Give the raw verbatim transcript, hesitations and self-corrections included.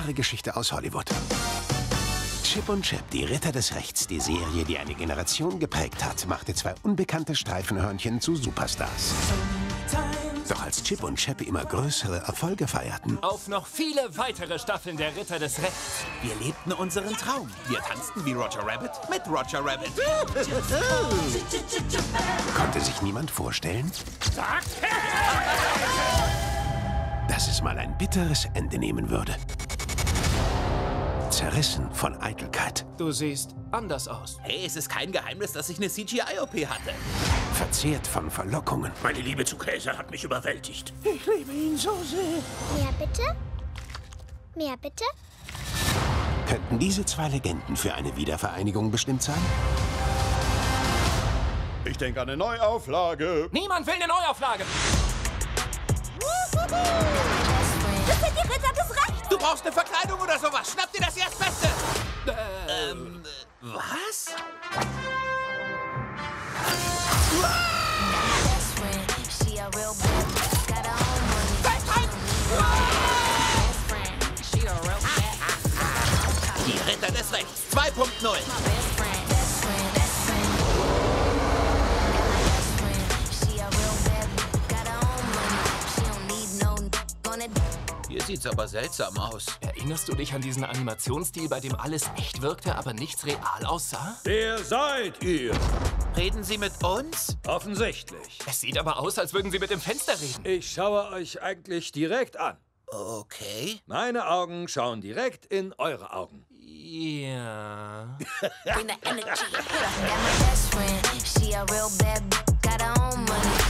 wahre Geschichte aus Hollywood. Chip und Chap, die Ritter des Rechts, die Serie, die eine Generation geprägt hat, machte zwei unbekannte Streifenhörnchen zu Superstars. Doch als Chip und Chap immer größere Erfolge feierten... Auf noch viele weitere Staffeln der Ritter des Rechts. Wir lebten unseren Traum. Wir tanzten wie Roger Rabbit mit Roger Rabbit. Konnte sich niemand vorstellen, dass es mal ein bitteres Ende nehmen würde. Zerrissen von Eitelkeit. Du siehst anders aus. Hey, es ist kein Geheimnis, dass ich eine C G I O P hatte. Verzehrt von Verlockungen. Meine Liebe zu Käse hat mich überwältigt. Ich liebe ihn so sehr. Mehr bitte? Mehr bitte? Könnten diese zwei Legenden für eine Wiedervereinigung bestimmt sein? Ich denke an eine Neuauflage. Niemand will eine Neuauflage. Das sind die Ritter des Rechts. Du brauchst eine Verkleidung oder sowas. Schnapp dir das Erstbeste. Ähm, was? Die Ritter des Rechts zwei punkt null. Hier sieht's aber seltsam aus. Erinnerst du dich an diesen Animationsstil, bei dem alles echt wirkte, aber nichts real aussah? Wer seid ihr? Reden Sie mit uns? Offensichtlich. Es sieht aber aus, als würden Sie mit dem Fenster reden. Ich schaue euch eigentlich direkt an. Okay. Meine Augen schauen direkt in eure Augen. Ja. Yeah.